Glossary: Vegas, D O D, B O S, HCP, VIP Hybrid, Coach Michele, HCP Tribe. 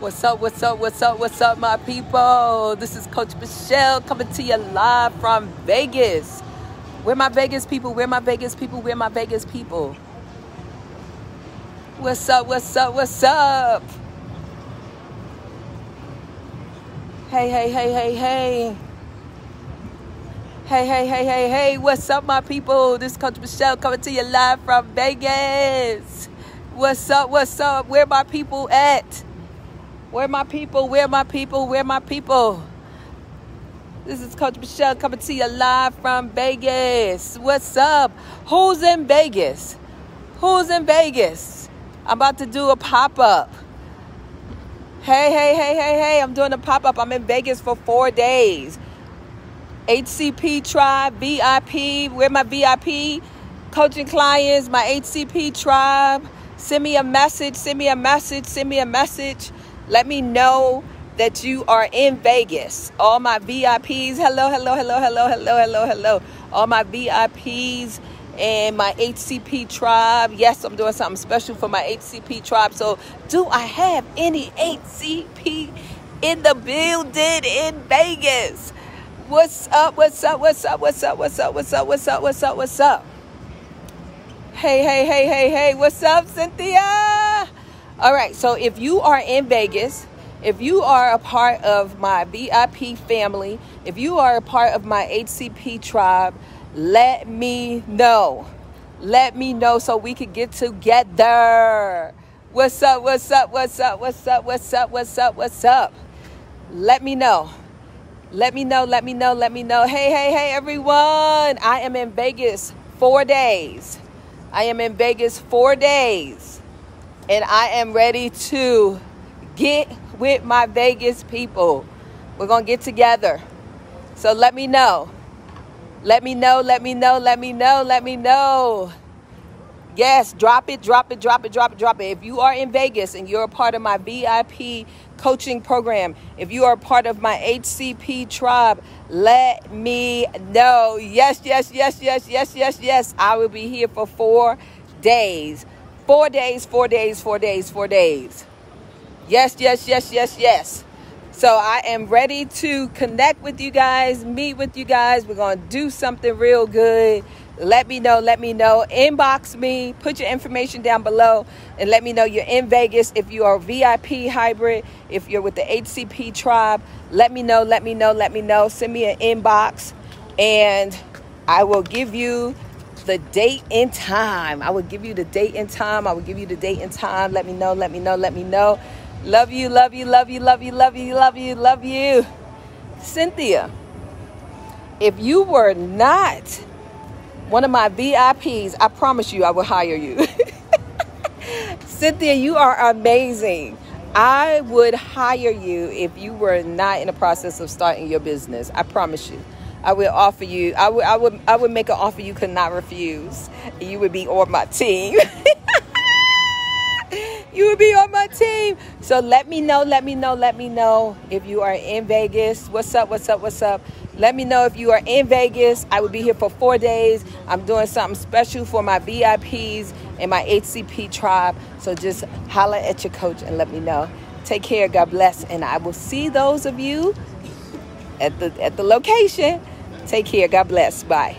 What's up, what's up, what's up, what's up, my people? This is Coach Michele coming to you live from Vegas. Where my Vegas people? Where my Vegas people? Where my Vegas people? What's up, what's up, what's up? Hey, hey, hey, hey, hey. Hey, hey, hey, hey, hey, what's up, my people? This is Coach Michele coming to you live from Vegas. What's up, what's up? Where my people at? Where my people, where my people, where my people? This is Coach Michele coming to you live from Vegas. What's up? Who's in Vegas? Who's in Vegas? I'm about to do a pop-up. Hey, hey, hey, hey, hey, I'm doing a pop-up. I'm in Vegas for 4 days. HCP Tribe, VIP, where my VIP, coaching clients, my HCP Tribe. Send me a message, send me a message, send me a message. Let me know that you are in Vegas. All my VIPs, hello, hello, hello, hello, hello, hello, hello. All my VIPs and my HCP Tribe. Yes, I'm doing something special for my HCP Tribe. So do I have any HCP in the building in Vegas? What's up, what's up, what's up, what's up, what's up, what's up, what's up, what's up, what's up? Hey, hey, hey, hey, hey, what's up, Cynthia? All right, so if you are in Vegas, if you are a part of my VIP family, if you are a part of my HCP Tribe, let me know. Let me know so we can get together. What's up, what's up, what's up, what's up, what's up, what's up, what's up? Let me know. Let me know, let me know, let me know. Hey, hey, hey, everyone. I am in Vegas 4 days. I am in Vegas 4 days. And I am ready to get with my Vegas people. We're going to get together. So let me know. Let me know, let me know, let me know, let me know. Yes, drop it, drop it, drop it, drop it, drop it. If you are in Vegas and you're a part of my VIP coaching program, if you are a part of my HCP Tribe, let me know. Yes, yes, yes, yes, yes, yes, yes. I will be here for 4 days. 4 days, 4 days, 4 days, 4 days. Yes, yes, yes, yes, yes. So I am ready to connect with you guys, meet with you guys. We're going to do something real good. Let me know, let me know. Inbox me, put your information down below, and let me know you're in Vegas. If you are VIP hybrid, if you're with the HCP Tribe, let me know, let me know, let me know. Send me an inbox, and I will give you the date and time. I will give you the date and time. I will give you the date and time. Let me know, let me know, let me know. Love you, love you, love you, love you, love you, love you, love you. Cynthia, if you were not one of my VIPs, I promise you I will hire you. Cynthia, you are amazing. I would hire you if you were not in the process of starting your business. I promise you. I will offer you. I would make an offer you could not refuse. You would be on my team. You would be on my team. So let me know, let me know, let me know if you are in Vegas. What's up, what's up, what's up? Let me know if you are in Vegas. I will be here for 4 days. I'm doing something special for my VIPs and my HCP Tribe. So just holler at your coach and let me know. Take care, God bless, and I will see those of you at the location. Take care, God bless, bye.